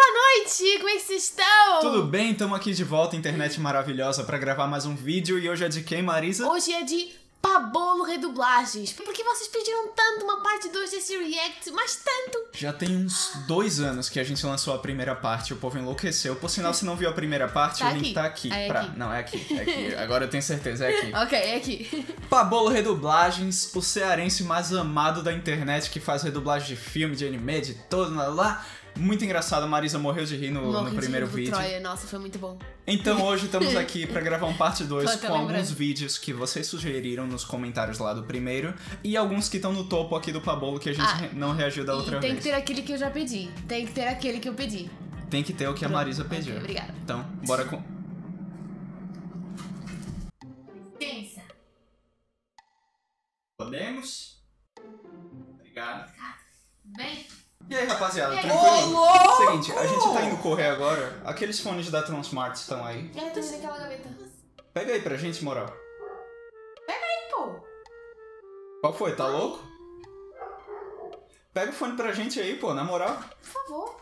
boa noite! Como é que vocês estão? Tudo bem? Estamos aqui de volta, internet maravilhosa, para gravar mais um vídeo. E hoje é de quem, Marisa? Hoje é de Pabllo Redublagens. Porque vocês pediram tanto uma parte 2 desse react, mas tanto! Já tem uns 2 anos que a gente lançou a primeira parte, o povo enlouqueceu. Por sinal, se não viu a primeira parte, tá o link aqui. Tá aqui. É pra... aqui. Não, é aqui, é aqui. Agora eu tenho certeza, é aqui. Ok, é aqui. Pabllo Redublagens, o cearense mais amado da internet, que faz redublagem de filme, de anime, de todo, lá. Muito engraçado, a Marisa morreu de rir no primeiro vídeo. Troia. Nossa, foi muito bom. Então hoje estamos aqui pra gravar um parte 2 com alguns vídeos que vocês sugeriram nos comentários lá do primeiro e alguns que estão no topo aqui do Pabllo que a gente não reagiu da outra vez. Tem que ter aquele que eu já pedi. Tem que ter aquele que eu pedi. Tem que ter o que a Marisa pediu. Okay, obrigada. Então, bora com... Licença. Podemos? Obrigado. Bem... E aí, rapaziada, tranquilo? Oh, seguinte, a gente tá indo correr agora. Aqueles fones da Tronsmart estão aí. Eu tô naquela gaveta. Pega aí pra gente, moral. Pega aí, pô. Qual foi? Tá louco? Pega o fone pra gente aí, pô, na moral. Por favor.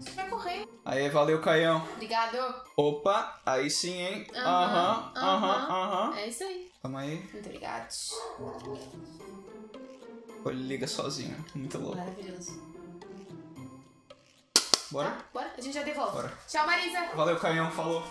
Você vai correr. Aí, valeu, Caião. Obrigado. Opa, aí sim, hein? Aham, aham, aham. É isso aí. Tamo aí. Muito obrigado. Ele liga sozinho. Muito louco. Maravilhoso. Bora? Tá, bora? A gente já devolve. Bora. Tchau, Marisa. Valeu, Caião. Falou.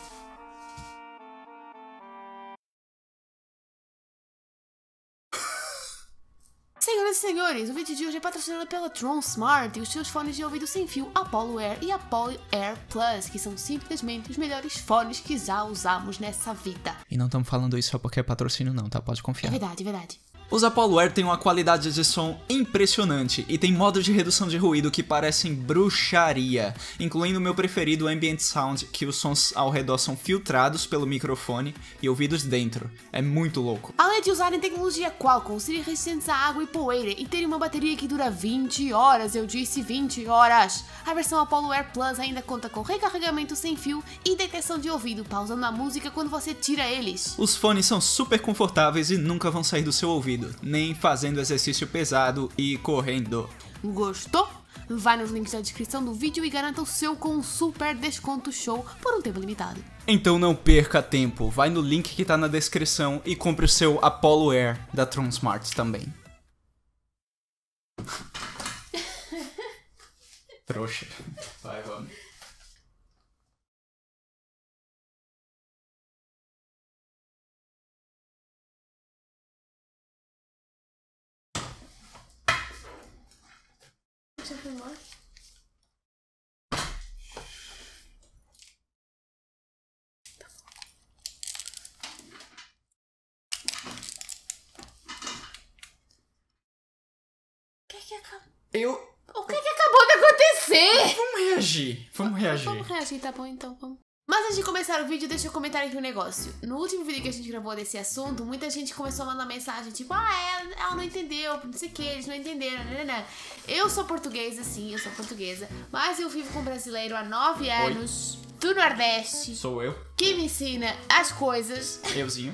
Senhoras e senhores, o vídeo de hoje é patrocinado pela Tronsmart e os seus fones de ouvido sem fio Apollo Air e Apollo Air Plus, que são simplesmente os melhores fones que já usamos nessa vida. E não estamos falando isso só porque é patrocínio não, tá? Pode confiar. É verdade, é verdade. Os Apollo Air têm uma qualidade de som impressionante e tem modos de redução de ruído que parecem bruxaria, incluindo o meu preferido, o Ambient Sound, que os sons ao redor são filtrados pelo microfone e ouvidos dentro. É muito louco. Além de usarem tecnologia Qualcomm, serem resistentes à água e poeira e terem uma bateria que dura 20 horas, eu disse 20 horas. A versão Apollo Air Plus ainda conta com recarregamento sem fio e detecção de ouvido, pausando a música quando você tira eles. Os fones são super confortáveis e nunca vão sair do seu ouvido. Nem fazendo exercício pesado e correndo. Gostou? Vai nos links da descrição do vídeo e garanta o seu com um super desconto show por um tempo limitado. Então não perca tempo, vai no link que tá na descrição e compre o seu Apollo Air da Tronsmart também. Trouxa. Vai, vamos. O que é que acabou de acontecer? Vamos reagir, vamos reagir, tá bom então, vamos. Mas antes de começar o vídeo, deixa eu comentar aqui um negócio. No último vídeo que a gente gravou desse assunto, muita gente começou a mandar mensagem tipo, ela não entendeu, não sei o que, eles não entenderam, né? Eu sou portuguesa, sim, eu sou portuguesa, mas eu vivo com brasileiro há 9 anos, do Nordeste. Sou eu. Que me ensina as coisas. Euzinho.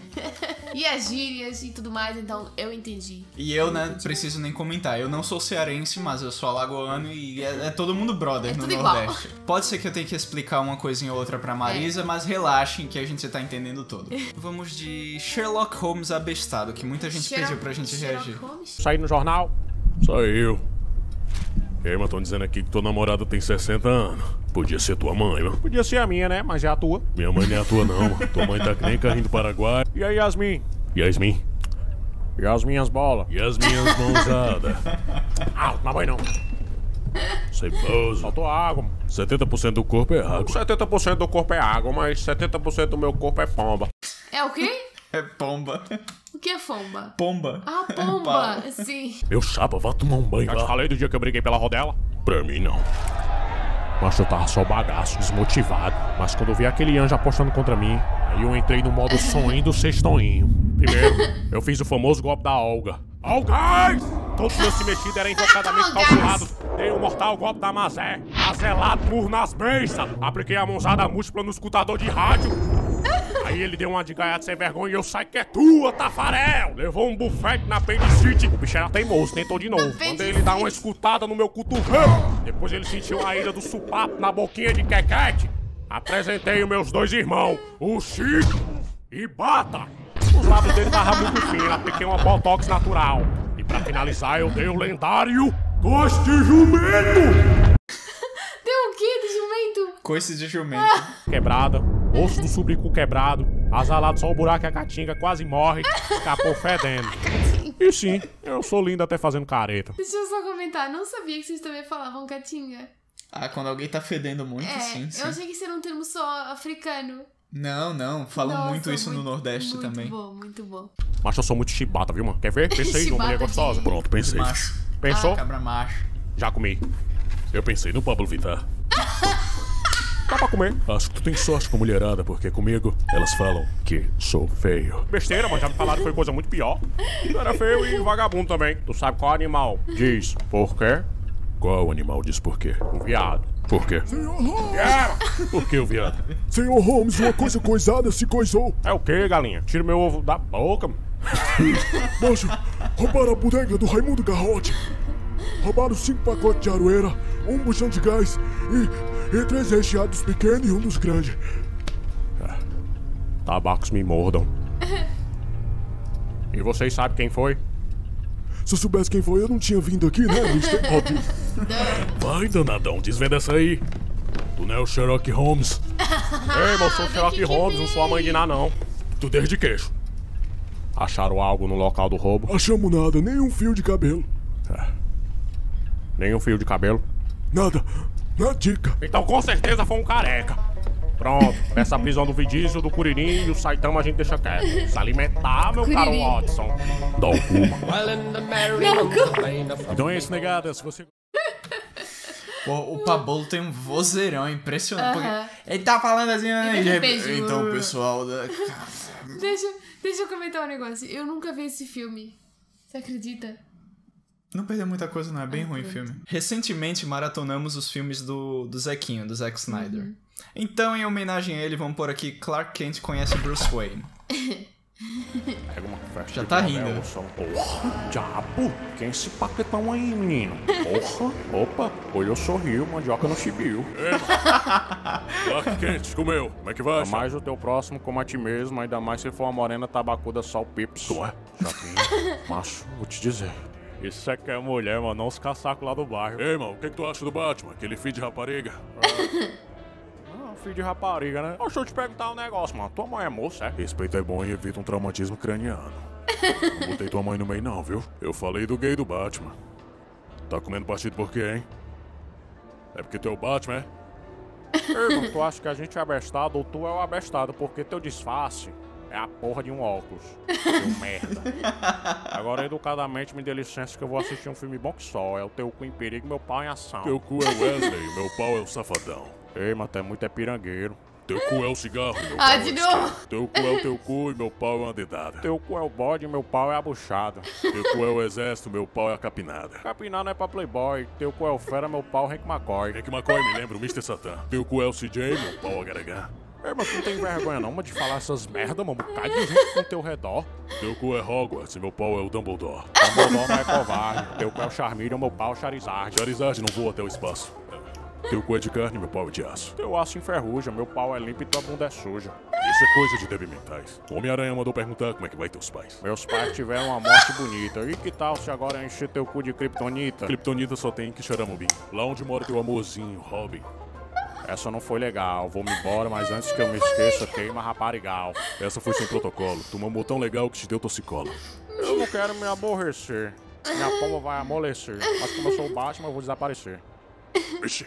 E as gírias e tudo mais, então eu entendi. E eu, né, preciso nem comentar. Eu não sou cearense, mas eu sou alagoano e é todo mundo brother no Nordeste. Igual. Pode ser que eu tenha que explicar uma coisinha ou outra pra Marisa, mas relaxem que a gente tá entendendo tudo. Vamos de Sherlock Holmes abestado, que muita gente pediu pra gente reagir. Saiu no jornal? Saiu. E aí, mas tão dizendo aqui que tua namorada tem 60 anos. Podia ser tua mãe, mano. Podia ser a minha, né? Mas é a tua. Minha mãe não é a tua, não. Tua mãe tá que nem carrinho do Paraguai. E aí, Yasmin? Yasmin? Yasmin as bolas. Yasmin as mãozadas. Au, na mãe não. Ceboso. Faltou água. 70% do corpo é água. 70% do corpo é água, mas 70% do meu corpo é pomba. É o quê? É pomba. O que é pomba? Pomba. Ah, pomba. É sim. Meu chapa, vá tomar um banho. Já te falei do dia que eu briguei pela rodela? Pra mim, não. Mas eu tava só bagaço, desmotivado. Mas quando eu vi aquele anjo apostando contra mim, aí eu entrei no modo soninho do sextoinho. Primeiro, eu fiz o famoso golpe da Olga. Olga! Todos meus se mexidos eram invocadamente calculados. Dei um mortal golpe da Mazé. Azelado, murro nas beiças. Apliquei a mãozada múltipla no escutador de rádio. Aí ele deu uma de gaiato sem vergonha e eu saí que é tua, Tafarel! Levou um bufete na apendicite. O bicho era teimoso, tentou de novo. Mandei ele dar uma escutada no meu cutucão. Depois ele sentiu a ira do supapo na boquinha de Quequete. Apresentei os meus dois irmãos, o Chico e Bata. Os lábios dele estavam muito finos, apliquei uma botox natural. E pra finalizar eu dei o lendário coice de jumento. Deu o quê de jumento? Coice de jumento. Quebrada, osso do subico quebrado, azalado só o buraco e a caatinga quase morre, escapou fedendo. E sim, eu sou linda até fazendo careta. Deixa eu só comentar, não sabia que vocês também falavam caatinga. Ah, quando alguém tá fedendo muito, é, sim. Eu achei que isso era um termo só africano. Não, não. Falam muito isso no Nordeste muito também. Muito bom, muito bom. Macho, eu sou muito chibata, viu, mano? Quer ver? Pensei numa mulher gostosa. Pronto, pensei. Macho. Pensou? Ah, cabra macho. Já comi. Eu pensei no Pablo Vittar. Dá pra comer. Acho que tu tem sorte com a mulherada, porque comigo elas falam que sou feio. Besteira, mas já me falaram que foi coisa muito pior. Tu era feio e vagabundo também. Tu sabe qual animal diz por quê? Qual animal diz por quê? Um viado. Por quê? Senhor Holmes! Yeah. Por que o viado? Senhor Holmes, uma coisa coisada se coisou. É o quê, galinha? Tira meu ovo da boca, mano. Moço, roubaram a bodega do Raimundo Garrote. Roubaram 5 pacotes de aroeira, 1 bujão de gás e 3 recheados pequenos e 1 dos grandes. Tabacos me mordam. E vocês sabem quem foi? Se eu soubesse quem foi, eu não tinha vindo aqui, né, Mr. Bob? Vai, danadão, desvenda essa aí. Tu não é o Sherlock Holmes. Ei, eu sou o Sherlock Holmes, não sou a mãe de Ná, não. Tu desde queixo. Acharam algo no local do roubo? Achamos nada, nem um fio de cabelo. É. Nem um fio de cabelo? Nada, na dica. Então com certeza foi um careca. Pronto, essa prisão do Vidício, do Curirim e o Saitama a gente deixa quieto. Se alimentar, meu caro Watson. Dá o cu. Então é isso, negada. Se você... O Pabllo tem um vozeirão impressionante. Ele tá falando assim... Então, pessoal... Deixa eu comentar um negócio. Eu nunca vi esse filme. Você acredita? Não perdeu muita coisa, não. É bem ruim o filme. Recentemente, maratonamos os filmes do Zequinho, do Zack Snyder. Então, em homenagem a ele, vamos pôr aqui Clark Kent conhece Bruce Wayne. Já tá rindo. Porra, diabo, quem se paquetão aí, menino? Porra, opa, olhou sorriu, mandioca não chibiu. Clark Kent, comeu, como é que vai? Mais o teu próximo como a ti mesmo, ainda mais se for uma morena tabacuda só o pips. Ué, chatinho, macho, vou te dizer. Isso é que é mulher, mano, não os caçacos lá do bairro. Ei, irmão, o que tu acha do Batman? Aquele filho de rapariga? Filho de rapariga, né? Deixa eu te perguntar um negócio, mano. Tua mãe é moça, é? Respeito é bom e evita um traumatismo craniano. Não botei tua mãe no meio não, viu? Eu falei do gay do Batman. Tá comendo partido por quê, hein? É porque tu é o Batman, é? Irmão, tu acha que a gente é abestado ou tu é o abestado? Porque teu disfarce é a porra de um óculos. Seu merda. Agora, educadamente, me dê licença que eu vou assistir um filme bom que só. É o teu cu em perigo, meu pau em ação. Teu cu é Wesley, meu pau é o safadão. Ei, mas até muito é pirangueiro. Teu cu é o cigarro, meu pau de novo. Teu cu é o teu cu e meu pau é uma dedada. Teu cu é o bode e meu pau é a buchada. Teu cu é o exército, meu pau é a capinada. Capinar não é pra playboy. Teu cu é o fera, meu pau é Hank McCoy. Hank McCoy me lembra o Mr. Satan. Teu cu é o CJ, meu pau é garagá. Ei, mas tu não tem vergonha não, mas de falar essas merda, mano. Cai de gente com teu redor. Teu cu é Hogwarts e meu pau é o Dumbledore. Dumbledore não é covarde. Teu cu é o Charmeleon, meu pau é o Charizard. Charizard não voa até o espaço. Teu cu é de carne, meu pau é de aço. Teu aço enferruja, meu pau é limpo e tua bunda é suja. Isso é coisa de debimentais. Homem-Aranha mandou perguntar como é que vai teus pais. Meus pais tiveram uma morte bonita. E que tal se agora encher teu cu de Kriptonita? Kriptonita só tem em Quixeramobim, lá onde mora teu amorzinho, Robin. Essa não foi legal, vou-me embora, mas antes que eu me esqueça, queima raparigal. Essa foi sem protocolo, tu mamou tão legal que te deu toxicola. Eu não quero me aborrecer. Minha pomba vai amolecer. Mas como eu sou o Batman, eu vou desaparecer. Ixi.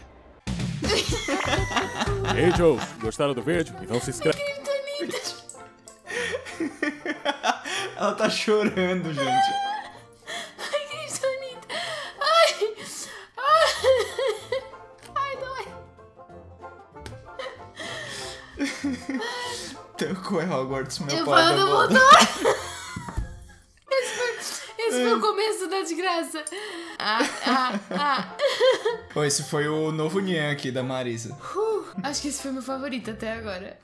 Ei, Joe, gostaram do vídeo? Então se inscreve. Ela tá chorando, gente. Ai, Kriptonita. Ai. Ai, dói. Teu cu é Hogwarts, meu pai. Eu falo do esse foi o começo da desgraça. Oh, esse foi o novo Nyan aqui da Marisa. Acho que esse foi meu favorito até agora.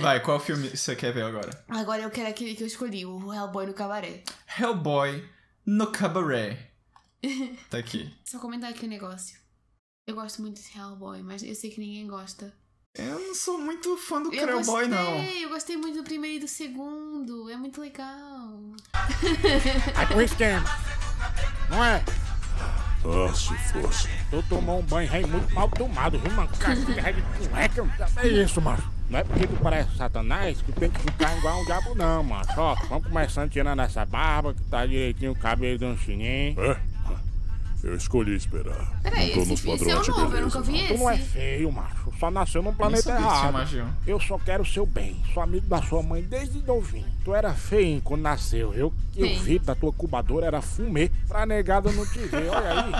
Vai, qual filme você quer ver agora? Agora eu quero aquele que eu escolhi, o Hellboy no Cabaré. Hellboy no Cabaré. Tá aqui. Só comentar aqui um negócio. Eu gosto muito de Hellboy, mas eu sei que ninguém gosta. Eu não sou muito fã do Hellboy, não. Eu gostei muito do primeiro e do segundo. É muito legal. Não é? Ah, se fosse. Eu tomou um banho aí muito mal tomado, viu, mano? É isso, mano. Não é porque tu parece satanás que tem que ficar igual um diabo, não, mano. Ó, vamos começando tirando essa barba que tá direitinho o cabelo de um chininho. É? Eu escolhi esperar. Peraí, esse é o novo, eu nunca vi esse. Tu não é feio, macho. Só nasceu num planeta errado. Eu só quero o seu bem. Sou amigo da sua mãe desde novinho. Tu era feio quando nasceu. Eu vi da tua incubadora, era fumê. Pra negada não te ver, olha aí.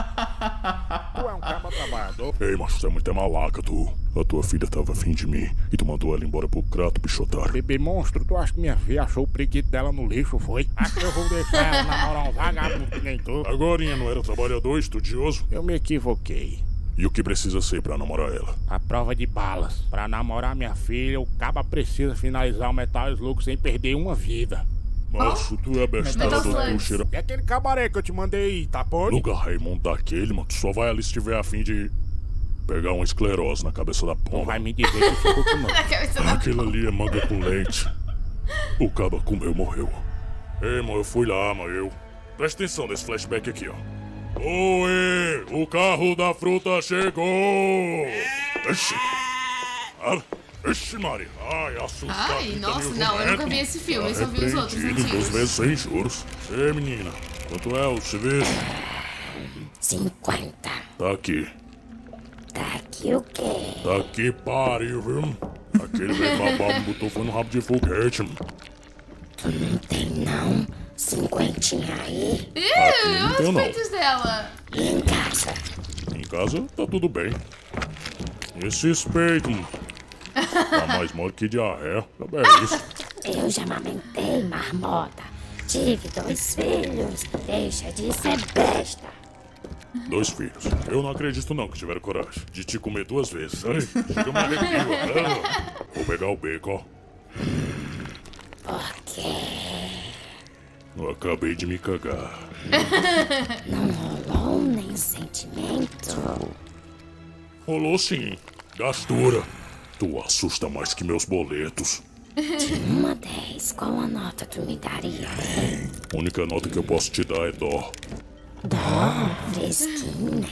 Tu é um caba trabalhador. Ei, macho, tu é muito malaca, tu. A tua filha tava afim de mim e tu mandou ela embora pro crato, bichotário. Bebê monstro, tu acha que minha filha achou o preguiço dela no lixo, foi? Acho que eu vou deixar ela namorar um vagabundo que nem tu. Agorinha não era trabalhador, estudioso? Eu me equivoquei. E o que precisa ser pra namorar ela? A prova de balas. Pra namorar minha filha, o caba precisa finalizar o Metal Slug sem perder uma vida. Macho, tu é bestada do Quixeramobim. É aquele cabaré que eu te mandei, tá bom? Lugar Raimundo daquele, mano, tu só vai ali se tiver afim de... pegar uma esclerose na cabeça da pomba. Não vai me dizer que ficou com não. Aquilo ali é manga com leite. O caba comeu, morreu. Ei, mano, eu fui lá, mano, eu... Presta atenção nesse flashback aqui, ó. Oi, o carro da fruta chegou! Ixi! Ixi, Maria! Ai, assustado! Ai, nossa, não, eu nunca vi esse filme, eu só vi os outros antigos. Dos meses sem juros. Ei, menina, quanto é o serviço? 50. Tá aqui. Tá aqui o quê? Tá aqui, pariu, viu? Aquele velho babado botou foi no rabo de foguete, mano. Tu não tem, não? 50 aí? Ih, os peitos dela. E em casa? Em casa tá tudo bem. Esses peitos, mano. Tá mais mole que diarreia. É isso. Eu já amamentei, marmota. Tive 2 filhos. Deixa de ser besta. 2 filhos. Eu não acredito não que tiveram coragem de te comer 2 vezes. Ai, fica uma alegria, né? Vou pegar o beco, ó. Por quê? Eu acabei de me cagar. Não rolou nem sentimento. Rolou sim. Gastura. Tu assusta mais que meus boletos. De 1 a 10, qual a nota tu me daria? A única nota que eu posso te dar é dó. Dó, fresquinho, né?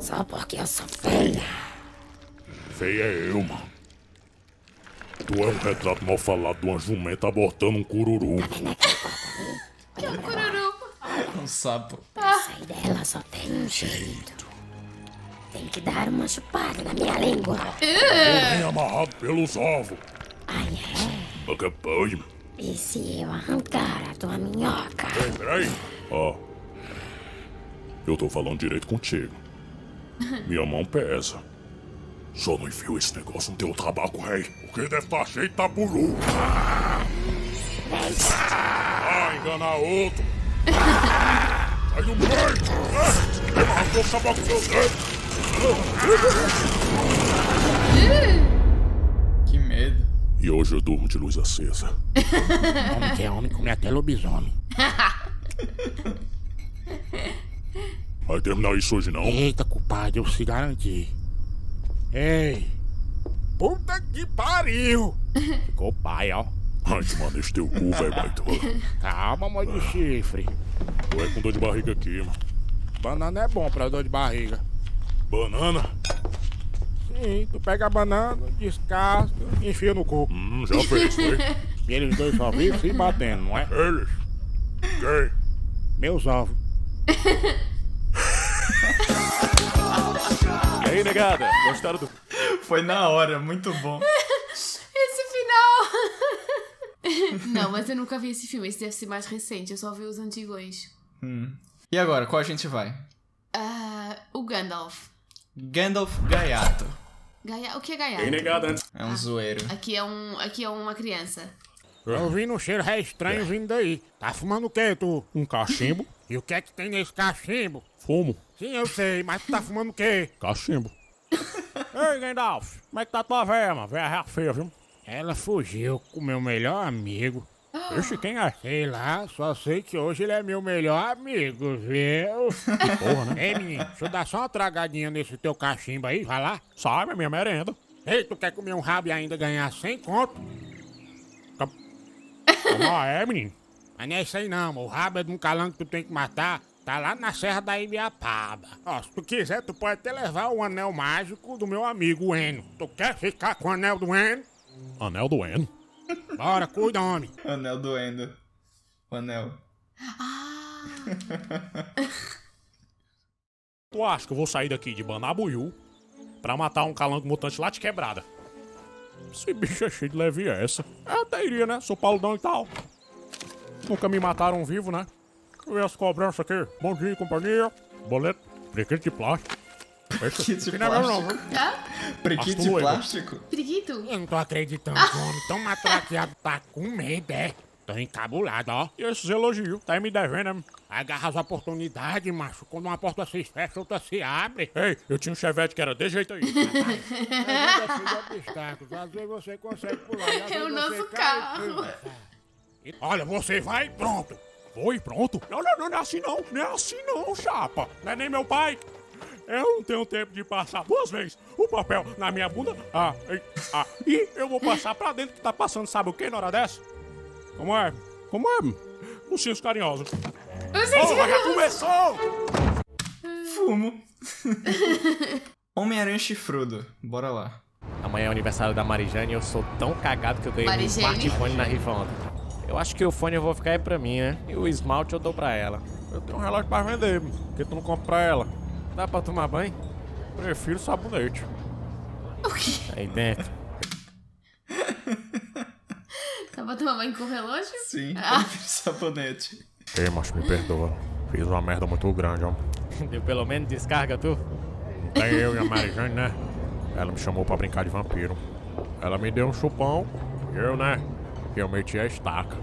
Só porque eu sou feia. Feia é eu, mano. Tu é um retrato mal falado de uma jumenta abortando um cururu. Que é um cururu? Um sapo. Pra sair dela só tem um jeito. Tem que dar uma chupada na minha língua. Corrinho amarrado pelos ovos. Ai, é? Boca pode. E se eu arrancar a tua minhoca? Ei, peraí. Ó. Eu tô falando direito contigo. Minha mão pesa. Só não enfio esse negócio no teu tabaco, rei. Porque deve estar cheio de tapuru. Ah, enganar outro. Sai do meio. Eu arrancou o tabaco do teu dedo. Que medo. E hoje eu durmo de luz acesa. Homem que é homem come até lobisomem. Vai terminar isso hoje, não? Eita, culpado, eu se garanti. Ei! Puta que pariu! Ficou pai, ó. Ai, mano, esse teu cu, velho, baitola. Calma, mãe do chifre. Tu é com dor de barriga aqui, mano. Banana é bom pra dor de barriga. Banana? Sim, tu pega a banana, descasca e enfia no cu. Já fez, foi? E eles dois só vivem se batendo, não é? Eles? Quem? Meus ovos. E aí, negada? Gostaram do... Foi na hora, muito bom. Esse final... Não, mas eu nunca vi esse filme. Esse deve ser mais recente, eu só vi os antigos. E agora, qual a gente vai? O Gandalf. Gandalf Gaiato. O que é Gaiato? E aí, negada? É um zoeiro. Aqui é uma criança. Eu vi no cheiro é estranho vindo daí. Tá fumando o quê, tu? Um cachimbo? E o que é que tem nesse cachimbo? Fumo. Sim, eu sei, mas tu tá fumando o quê? Cachimbo. Ei, Gandalf, como é que tá tua véia, mano? Véia feia, viu? Ela fugiu com meu melhor amigo. Ixi, quem achei lá, só sei que hoje ele é meu melhor amigo, viu? Porra, né? Ei, menino, deixa eu dar só uma tragadinha nesse teu cachimbo aí, vai lá. Sabe, é minha merenda. Ei, tu quer comer um rabo e ainda ganhar 100 conto? Não é, menino? Mas não é isso aí não, o rabo é de um calango que tu tem que matar. Tá lá na serra da Ibiapaba. Ó, se tu quiser, tu pode até levar o anel mágico do meu amigo Eno. Tu quer ficar com o anel do Eno? Anel do Eno? Bora, cuida, homem. Anel do Eno. O anel. Ah. Tu acha que eu vou sair daqui de Banabuiú pra matar um calango mutante lá de quebrada? Esse bicho é cheio de levieza. Eu até iria, né? Sou paludão e tal. Nunca me mataram vivo, né? E as cobranças aqui? Bom dia, companhia. Boleto. Prequito de plástico. Prequito de plástico? Prequito de plástico? Prequito? Eu não tô acreditando, homem. Tão matraqueado. Tá com medo, é? Tô encabulado, ó. E esses elogios? Tá me devendo, né? Agarra as oportunidades, macho. Quando uma porta se fecha, outra se abre. Ei, eu tinha um chevette que era desse jeito aí. Às vezes você consegue pular. É o nosso carro. Olha, você vai e pronto. Foi, pronto. Não é assim não. Não é assim não, chapa. Não é nem meu pai. Eu não tenho tempo de passar duas vezes o papel na minha bunda. E eu vou passar pra dentro que tá passando, sabe o que, na hora dessa? Como é? Como é? Ursinhos carinhosos. Porra, já começou! Fumo. Homem-Aranha chifrudo. Bora lá. Amanhã é o aniversário da Marijane e eu sou tão cagado que eu ganhei um smartphone na rifalda. Eu acho que o fone eu vou ficar aí pra mim, né? E o esmalte eu dou pra ela. Eu tenho um relógio pra vender, porque tu não compra pra ela. Dá pra tomar banho? Prefiro sabonete. O quê? Aí dentro. Dá pra tomar banho com o relógio? Sim, prefiro sabonete. Ei, macho, me perdoa. Fiz uma merda muito grande, ó. Deu pelo menos descarga, tu? Tem eu e a Marijane, né? Ela me chamou pra brincar de vampiro. Ela me deu um chupão. Eu, né? Eu meti a estaca.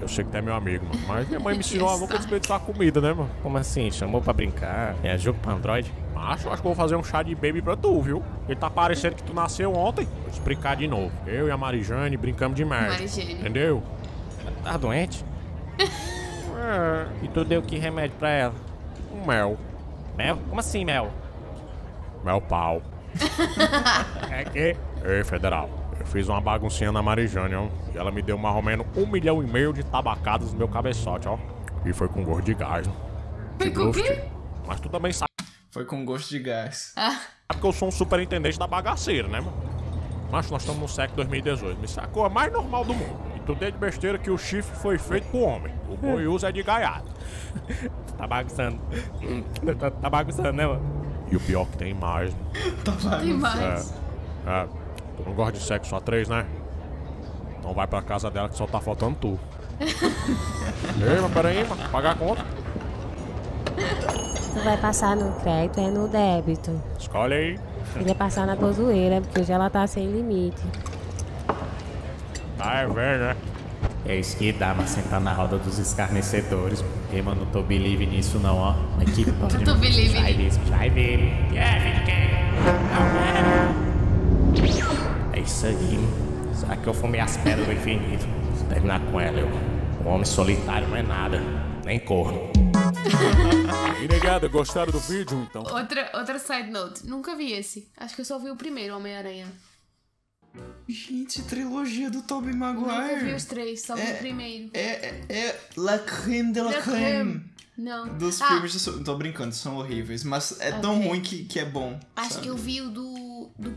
Eu sei que tu é meu amigo, mano. Mas minha mãe me ensinou a nunca desperdiçar comida, né, mano? Como assim? Chamou pra brincar? É jogo pra Android? Macho, acho que eu vou fazer um chá de baby pra tu, viu? Ele tá parecendo que tu nasceu ontem. Vou te brincar de novo. Eu e a Marijane brincamos de merda. Marijane. Entendeu? Tá doente? É. E tu deu que remédio pra ela? Um mel. Mel? Como assim, mel? Mel pau. É que? Ei, federal. Eu fiz uma baguncinha na Marijane, ó. E ela me deu mais ou menos $1,5 milhão de tabacadas no meu cabeçote, ó. E foi com gosto de gás, né? Foi com o quê? Mas tu também sabe. Foi com gosto de gás. Ah. Porque eu sou um superintendente da bagaceira, né, mano? Mas nós estamos no século 2018. Me sacou a mais normal do mundo. E tu deu de besteira que o chifre foi feito pro homem. O boi usa é de gaiado. Tá bagunçando. Tá bagunçando, né, mano? E o pior que tem mais, né? Tá bagunçando. Tem mais. Tu não gosta de sexo a três, né? Então vai pra casa dela que só tá faltando tu. Ei, mas peraí, mano. Pagar a conta. Tu vai passar no crédito ou no débito? Escolhe aí. Queria passar na bozoeira, porque hoje ela tá sem limite. Ah, é velho, né? É isso que dá, mas sentar na roda dos escarnecedores. Porque, mano, não tô believe nisso não, ó. Mas que pode, tu believe nisso. Vai ver. É isso aí. Será que eu fumei as pedras do infinito? Se terminar com ela, eu... Um homem solitário não é nada. Nem corno. E negada, gostaram do vídeo, então? Outra side note. Nunca vi esse. Acho que eu só vi o primeiro, Homem-Aranha. Gente, trilogia do Toby Maguire. Eu nunca vi os três, só vi o primeiro. É La Crème de la Crème. Não. Dos filmes... Tô brincando, são horríveis. Mas é tão ruim que é bom. Acho que eu vi o do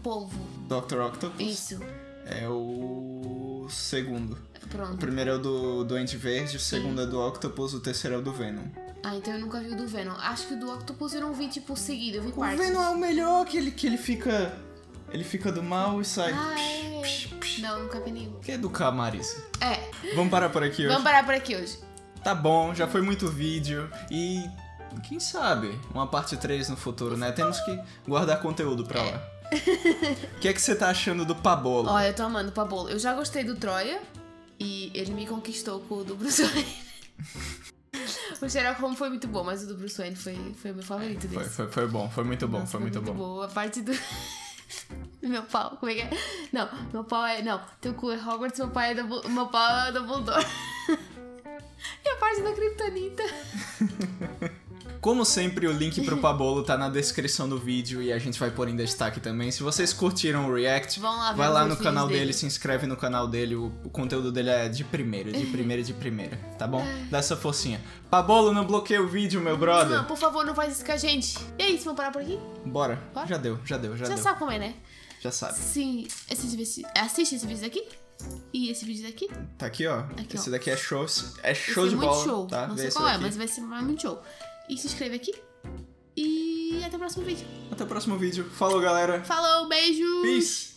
polvo. Dr. Octopus? Isso. É o segundo. Pronto. O primeiro é o do Duende Verde, o segundo é do Octopus, o terceiro é o do Venom. Ah, então eu nunca vi o do Venom. Acho que o do Octopus eu não vi, tipo, seguido, eu vi partes. O Venom é o melhor, que ele fica... Ele fica do mal e sai... Psh, psh, psh. Não, nunca vi nenhum. Quer educar, Marisa? É. Vamos parar por aqui hoje? Vamos parar por aqui hoje. Tá bom, já foi muito vídeo e... Quem sabe uma parte 3 no futuro, né? Temos que guardar conteúdo pra lá. O que é que você tá achando do Pabllo? Ó, eu tô amando o Pabllo. Eu já gostei do Troia e ele me conquistou com o do Bruce Wayne. O Sherlock Holmes foi muito bom, mas o do Bruce Wayne foi o meu favorito desse. Foi muito bom. Nossa, foi muito bom. A parte do... Meu pau, como é que é? Não, meu pau é... Não, teu cu é Hogwarts, meu pau é Dumbledore. E a parte da Kriptonita. Como sempre, o link pro Pabllo tá na descrição do vídeo e a gente vai pôr em destaque também. Se vocês curtiram o React, vai lá no canal dele, se inscreve no canal dele. O conteúdo dele é de primeira, tá bom? Dá essa forcinha. Pabllo, não bloqueia o vídeo, meu brother. Não, por favor, não faz isso com a gente. E é isso, vamos parar por aqui? Bora. Bora? Já deu. Já sabe como é, né? Já sabe. Sim, assiste esse vídeo aqui. E esse vídeo daqui? Tá aqui, ó. Aqui, esse ó. Daqui é show. É show de bola. Show. Tá? Não sei qual é, mas vai ser muito show. E se inscreve aqui. E até o próximo vídeo. Falou, galera. Falou, beijos. Peace.